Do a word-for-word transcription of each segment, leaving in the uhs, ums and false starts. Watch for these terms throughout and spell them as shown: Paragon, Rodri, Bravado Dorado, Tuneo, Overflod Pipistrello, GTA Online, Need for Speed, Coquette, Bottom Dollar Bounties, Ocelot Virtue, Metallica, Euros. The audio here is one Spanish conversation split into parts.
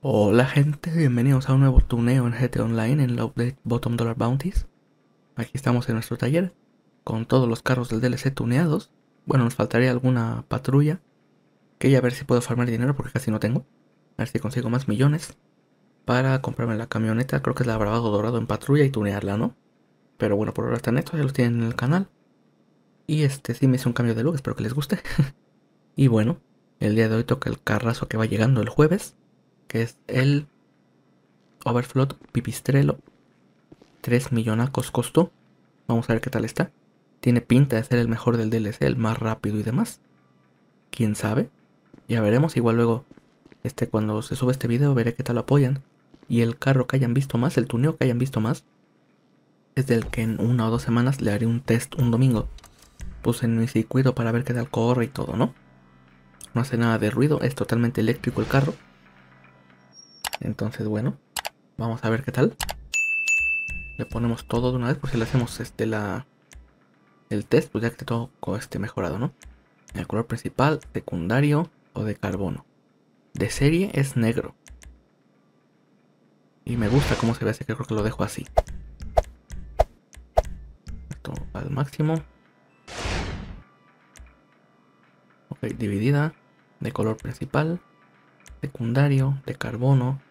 Hola gente, bienvenidos a un nuevo tuneo en G T A Online en la update Bottom Dollar Bounties. Aquí estamos en nuestro taller con todos los carros del D L C tuneados. Bueno, nos faltaría alguna patrulla, que ya a ver si puedo farmar dinero porque casi no tengo. A ver si consigo más millones para comprarme la camioneta, creo que es la Bravado Dorado en patrulla y tunearla, ¿no? Pero bueno, por ahora están estos, ya los tienen en el canal. Y este sí me hice un cambio de look, espero que les guste. Y bueno, el día de hoy toca el carrazo que va llegando el jueves, que es el Overflod Pipistrello. tres millonacos costó. Vamos a ver qué tal está. Tiene pinta de ser el mejor del D L C, el más rápido y demás. ¿Quién sabe? Ya veremos. Igual luego, este, cuando se sube este video, veré qué tal lo apoyan. Y el carro que hayan visto más, el tuneo que hayan visto más, es del que en una o dos semanas le haré un test un domingo. Puse en mi circuito para ver qué tal corre y todo, ¿no? No hace nada de ruido, es totalmente eléctrico el carro. Entonces, bueno, vamos a ver qué tal. Le ponemos todo de una vez por si le hacemos este la el test, pues ya que todo esté mejorado, ¿no? El color principal, secundario o de carbono. De serie es negro. Y me gusta cómo se ve, así que creo que lo dejo así. Esto al máximo. Ok, dividida. De color principal, secundario, de carbono,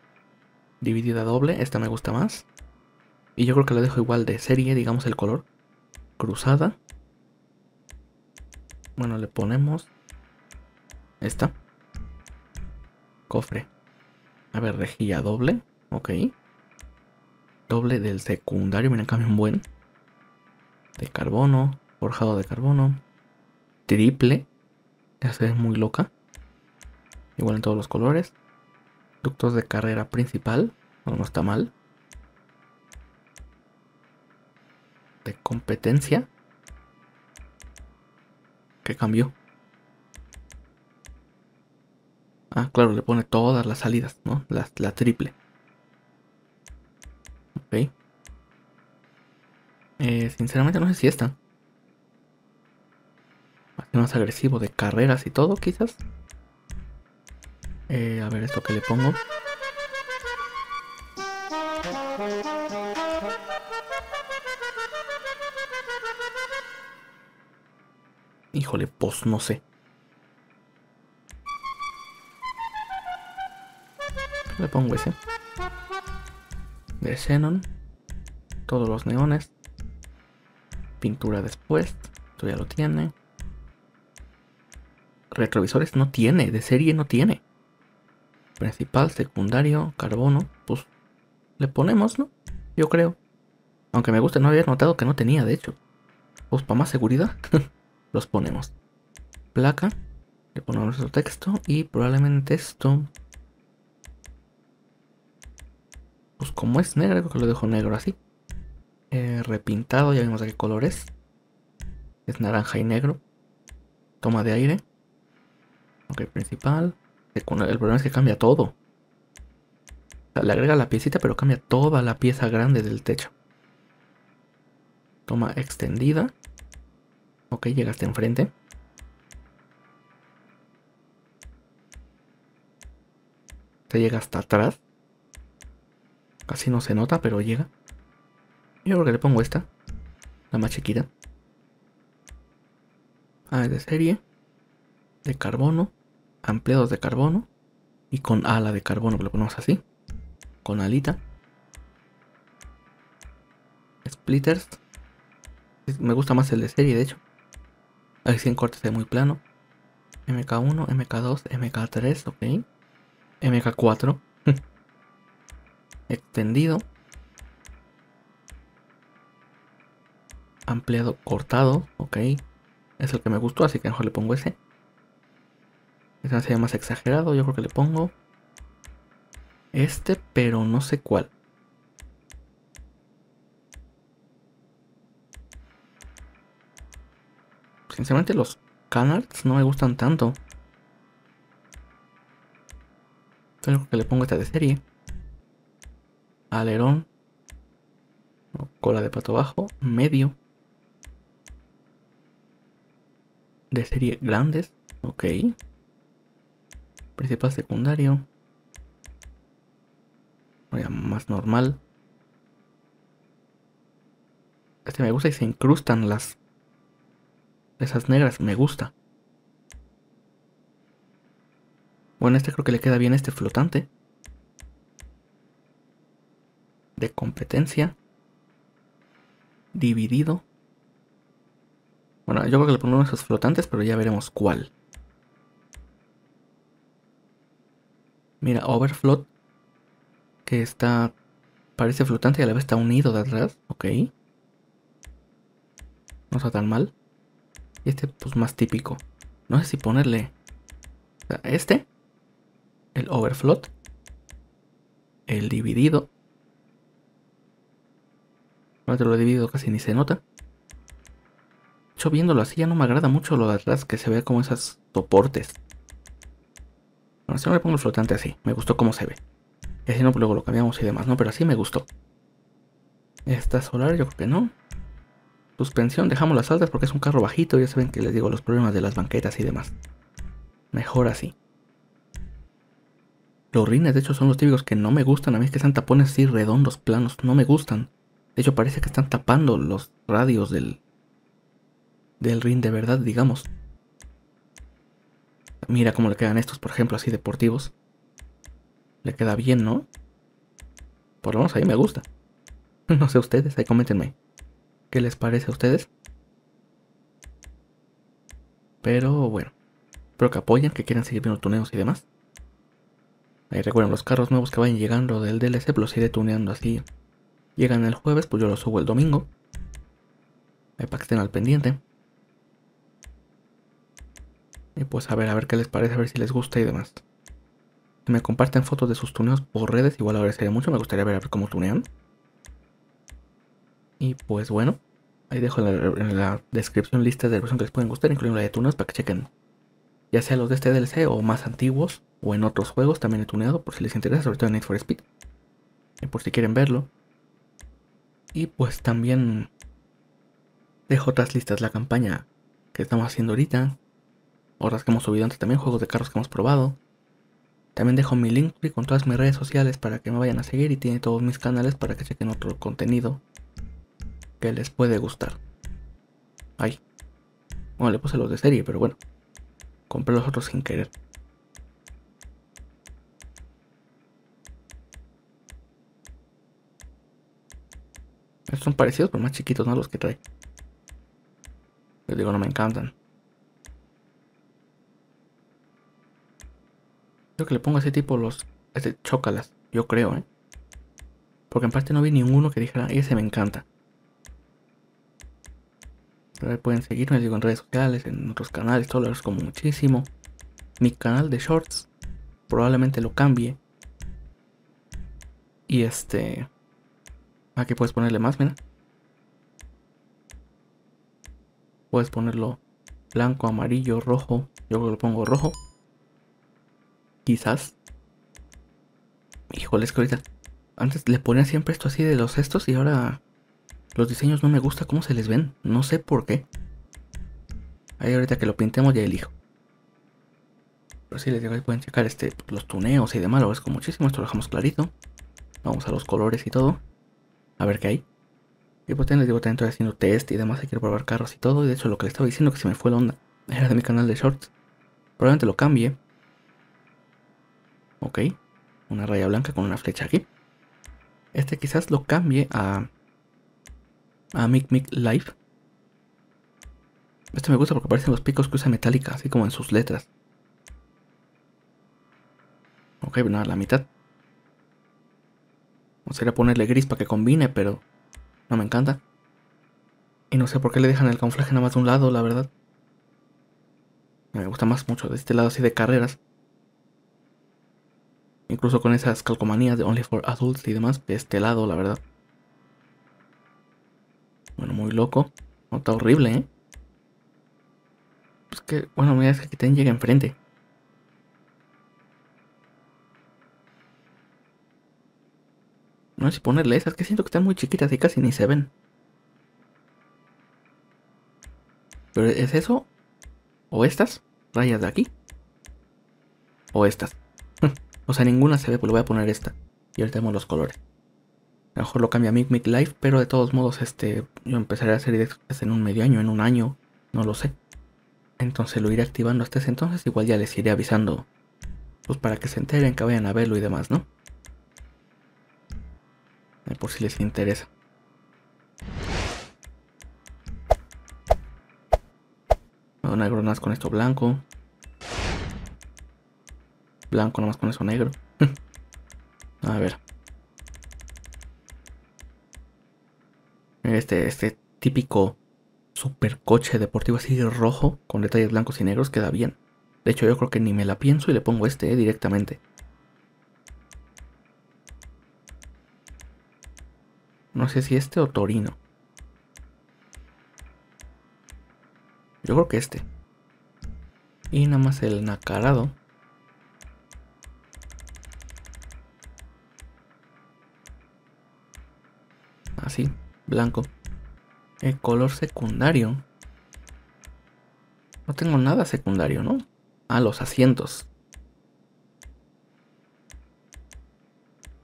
dividida doble, esta me gusta más. Y yo creo que la dejo igual de serie, digamos el color. Cruzada. Bueno, le ponemos esta. Cofre. A ver, rejilla doble. Ok. Doble del secundario, miren, cambia un buen. De carbono, forjado de carbono. Triple. Ya se ve muy loca. Igual en todos los colores. Ductos de carrera principal. Bueno, no está mal. De competencia. ¿Qué cambió? Ah, claro, le pone todas las salidas, ¿no? La, la triple. Ok. Eh, sinceramente no sé si esta. Así más agresivo de carreras y todo, quizás. Eh, a ver esto que le pongo. Híjole, pues no sé. Le pongo ese. De xenón. Todos los neones. Pintura después. Esto ya lo tiene. Retrovisores no tiene. De serie no tiene. Principal, secundario, carbono, pues le ponemos, ¿no? Yo creo. Aunque me gusta no haber notado que no tenía, de hecho. Pues para más seguridad, los ponemos. Placa, le ponemos nuestro texto y probablemente esto. Pues como es negro, creo que lo dejo negro así. Eh, repintado, ya vimos de qué color es. Es naranja y negro. Toma de aire. Ok, principal. El problema es que cambia todo. O sea, le agrega la piecita, pero cambia toda la pieza grande del techo. Toma extendida. Ok, llegaste enfrente. Te llega hasta atrás. Casi no se nota, pero llega. Yo creo que le pongo esta. La más chiquita. Ah, es de serie. De carbono. Ampliados de carbono y con ala de carbono, lo ponemos así, con alita. Splitters, me gusta más el de serie, de hecho. Ahí sí en corte se ve muy plano. M K uno, M K dos, M K tres, ok. M K cuatro. Extendido. Ampliado cortado, ok. Es el que me gustó, así que mejor le pongo ese. Este sería más exagerado, yo creo que le pongo este, pero no sé cuál. Sinceramente los canards no me gustan tanto. Entonces yo creo que le pongo esta de serie. Alerón. Cola de pato bajo. Medio. De serie grandes. Ok. Principal secundario. Mira, más normal. Este me gusta y se incrustan las... esas negras, me gusta. Bueno, este creo que le queda bien este flotante. De competencia. Dividido. Bueno, yo creo que le ponemos esos flotantes, pero ya veremos cuál. Mira, Overflod. Que está... parece flotante y a la vez está unido de atrás. Ok. No está tan mal. Y este, pues más típico. No sé si ponerle... o sea, este. El Overflod. El dividido. Ahora te lo he dividido, casi ni se nota. De hecho, viéndolo así ya no me agrada mucho lo de atrás, que se vea como esas soportes. Bueno, si no le pongo el flotante así, me gustó cómo se ve. Y así no, luego lo cambiamos y demás, ¿no? Pero así me gustó. Esta solar yo creo que no. Suspensión, dejamos las altas porque es un carro bajito. Ya saben que les digo los problemas de las banquetas y demás. Mejor así. Los rines de hecho son los típicos que no me gustan. A mí es que están tapones así redondos, planos, no me gustan. De hecho, parece que están tapando los radios del, del ring de verdad, digamos. Mira cómo le quedan estos, por ejemplo, así deportivos. Le queda bien, ¿no? Por lo menos a mí me gusta. No sé ustedes, ahí coméntenme. ¿Qué les parece a ustedes? Pero bueno. Espero que apoyen, que quieran seguir viendo tuneos y demás. Ahí recuerden, los carros nuevos que vayan llegando del D L C, los iré tuneando así. Llegan el jueves, pues yo los subo el domingo. Para que estén al pendiente. Y pues a ver, a ver qué les parece, a ver si les gusta y demás. Si me comparten fotos de sus tuneos por redes, igual agradecería mucho. Me gustaría ver, a ver cómo tunean. Y pues bueno, ahí dejo en la, en la descripción listas de versión que les pueden gustar, incluyendo la de tuneos, para que chequen. Ya sea los de este D L C o más antiguos, o en otros juegos también he tuneado, por si les interesa, sobre todo en Need for Speed. Y por si quieren verlo. Y pues también dejo otras listas, la campaña que estamos haciendo ahorita, otras que hemos subido antes también, juegos de carros que hemos probado. También dejo mi link con todas mis redes sociales para que me vayan a seguir, y tiene todos mis canales para que chequen otro contenido que les puede gustar. Ay, bueno, le puse los de serie, pero bueno, compré los otros sin querer. Estos son parecidos, pero más chiquitos, ¿no? Los que trae. Les digo, no me encantan. Creo que le pongo a ese tipo los... este, chócalas, yo creo, ¿eh? Porque en parte no vi ninguno que dijera, ese me encanta. Pero ahí pueden seguirme, les digo, en redes sociales, en otros canales, todo lo agradezco muchísimo. Mi canal de shorts, probablemente lo cambie. Y este... aquí puedes ponerle más, mira. Puedes ponerlo blanco, amarillo, rojo. Yo creo que lo pongo rojo. Quizás. Híjole, es que ahorita... antes le ponía siempre esto así de los estos y ahora... los diseños no me gusta cómo se les ven. No sé por qué. Ahí ahorita que lo pintemos ya elijo. Pero sí, les digo, ahí pueden checar este, los tuneos y demás. Lo agradezco muchísimo, esto lo dejamos clarito. Vamos a los colores y todo. A ver qué hay. Y pues les digo, también estoy haciendo test y demás. Y quiero probar carros y todo. Y de hecho lo que les estaba diciendo, que se me fue la onda, era de mi canal de shorts. Probablemente lo cambie. Ok. Una raya blanca con una flecha aquí. Este quizás lo cambie a... a Mic Mic Live. Este me gusta porque aparecen los picos que usa Metallica, así como en sus letras. Ok, nada, no, la mitad. O sea, ponerle gris para que combine, pero no me encanta. Y no sé por qué le dejan el camuflaje nada más de un lado, la verdad. Me gusta más mucho de este lado así de carreras. Incluso con esas calcomanías de Only for Adults y demás, de este lado, la verdad. Bueno, muy loco. No, está horrible, ¿eh? Pues que, bueno, mira, es que aquí también llega enfrente. No sé si ponerle esas, que siento que están muy chiquitas y casi ni se ven. Pero es eso, o estas rayas de aquí, o estas. O sea, ninguna se ve, pues le voy a poner esta. Y ahorita vemos los colores. A lo mejor lo cambia a Mic Mic Live, pero de todos modos este, yo empezaré a hacer directos en un medio año, en un año, no lo sé. Entonces lo iré activando hasta ese entonces, igual ya les iré avisando, pues para que se enteren, que vayan a verlo y demás, ¿no? Por si les interesa. Me doy negro nomás con esto blanco. Blanco nomás con eso negro. A ver. Este, este típico supercoche deportivo así rojo con detalles blancos y negros queda bien. De hecho yo creo que ni me la pienso y le pongo este eh, directamente. No sé si este o Torino. Yo creo que este. Y nada más el nacarado. Así, blanco. El color secundario. No tengo nada secundario, ¿no? Ah, los asientos.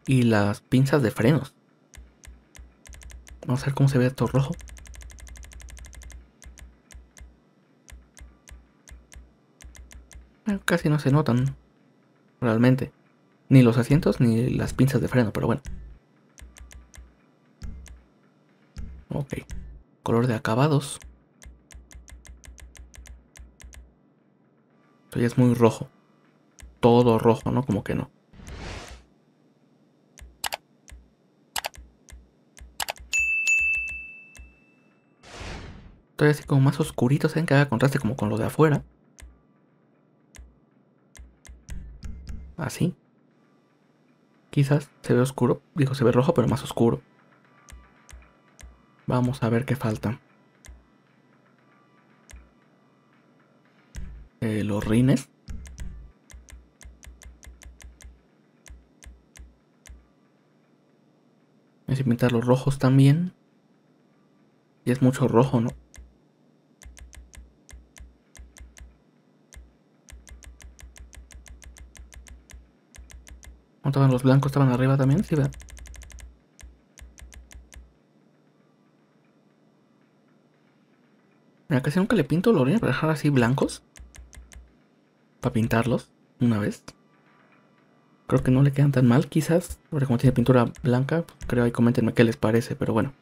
Y las pinzas de frenos. Vamos a ver cómo se ve esto rojo. Bueno, casi no se notan, realmente. Ni los asientos ni las pinzas de freno, pero bueno. Ok. Color de acabados. Esto ya es muy rojo. Todo rojo, ¿no? Como que no. Todavía así como más oscurito, ¿saben? Que haga contraste como con lo de afuera. Así. Quizás se ve oscuro. Digo, se ve rojo, pero más oscuro. Vamos a ver qué falta. Eh, los rines. Voy a pintar los rojos también. Y es mucho rojo, ¿no? ¿Cómo estaban los blancos? ¿Estaban arriba también? Sí, ¿verdad? Mira, casi nunca le pinto los rines para dejar así blancos. Para pintarlos una vez. Creo que no le quedan tan mal, quizás. Porque como tiene pintura blanca, pues creo ahí coméntenme qué les parece, pero bueno.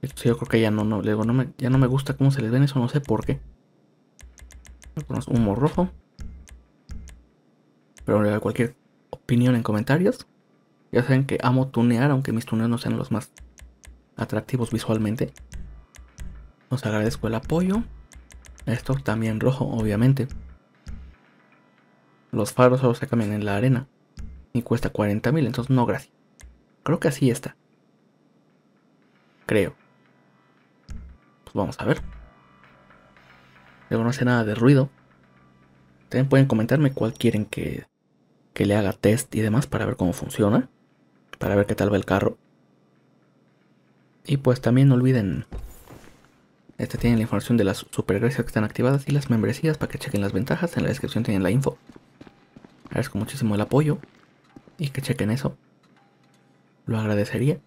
Esto yo creo que ya no, no, le digo, no me, ya no me gusta cómo se les ven, eso no sé por qué. Humo rojo. Pero cualquier opinión en comentarios. Ya saben que amo tunear, aunque mis tuneos no sean los más atractivos visualmente. Os agradezco el apoyo. Esto también rojo, obviamente. Los faros solo se cambian en la arena y cuesta cuarenta mil, entonces no gracias. Creo que así está. Creo. Pues vamos a ver. Luego no hace nada de ruido. También pueden comentarme cuál quieren que, que le haga test y demás para ver cómo funciona. Para ver qué tal va el carro. Y pues también no olviden. Este tienen la información de las supergracias que están activadas y las membresías para que chequen las ventajas. En la descripción tienen la info. Agradezco muchísimo el apoyo. Y que chequen eso. Lo agradecería.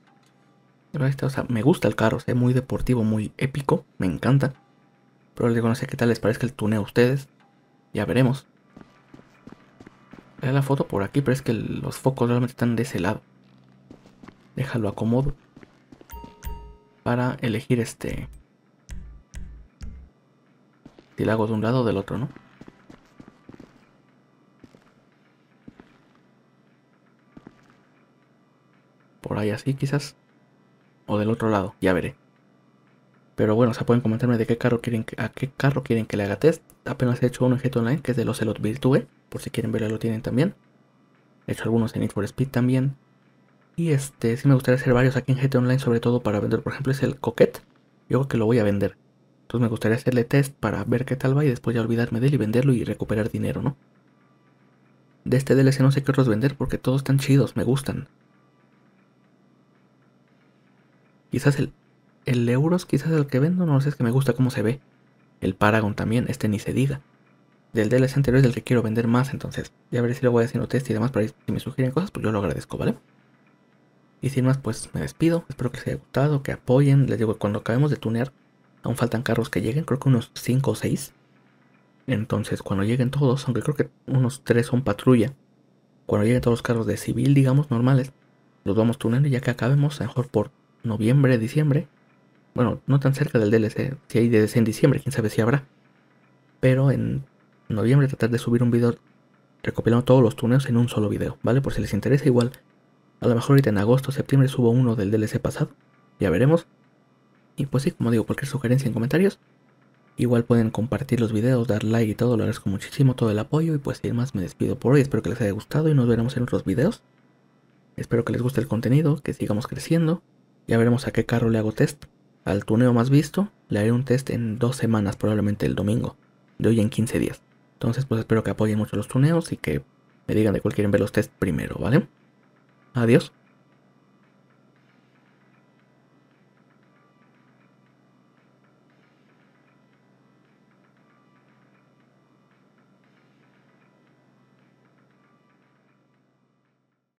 Pero este, o sea, me gusta el carro. Es muy deportivo, muy épico. Me encanta. Pero les digo, no sé qué tal les parezca el tuneo a ustedes. Ya veremos. Voy a la foto por aquí, pero es que los focos realmente están de ese lado. Déjalo acomodo. Para elegir este... si la hago de un lado o del otro, ¿no? Por ahí así quizás. O del otro lado, ya veré. Pero bueno, o sea, pueden comentarme de qué carro quieren que, a qué carro quieren que le haga test. Apenas he hecho uno en G T A Online, que es del Ocelot Virtue. Por si quieren verlo, lo tienen también. He hecho algunos en Need for Speed también. Y este, sí me gustaría hacer varios aquí en G T A Online, sobre todo para vender. Por ejemplo, es el Coquette. Yo creo que lo voy a vender. Entonces me gustaría hacerle test para ver qué tal va y después ya olvidarme de él y venderlo y recuperar dinero, ¿no? De este D L C no sé qué otros vender porque todos están chidos, me gustan. Quizás el... El Euros quizás el que vendo, no sé, es que me gusta cómo se ve. El Paragon también, este ni se diga. del D L C anterior es el que quiero vender más, entonces ya veré si lo voy haciendo test y demás para ir, si me sugieren cosas, pues yo lo agradezco, ¿vale? Y sin más, pues me despido, espero que les haya gustado, que apoyen, les digo que cuando acabemos de tunear, aún faltan carros que lleguen, creo que unos cinco o seis, entonces cuando lleguen todos, aunque creo que unos tres son patrulla, cuando lleguen todos los carros de civil, digamos, normales, los vamos tuneando y ya que acabemos, a lo mejor por noviembre, diciembre, bueno, no tan cerca del D L C, si hay D L C en diciembre, quién sabe si habrá, pero en noviembre tratar de subir un video recopilando todos los tuneos en un solo video, ¿vale? Por si les interesa igual, a lo mejor ahorita en agosto, septiembre subo uno del D L C pasado, ya veremos, y pues sí, como digo, cualquier sugerencia en comentarios, igual pueden compartir los videos, dar like y todo, lo agradezco muchísimo, todo el apoyo, y pues sin más me despido por hoy, espero que les haya gustado y nos veremos en otros videos, espero que les guste el contenido, que sigamos creciendo, ya veremos a qué carro le hago test. Al tuneo más visto, le haré un test en dos semanas, probablemente el domingo, de hoy en quince días. Entonces, pues espero que apoyen mucho los tuneos y que me digan de cuál quieren ver los tests primero, ¿vale? Adiós.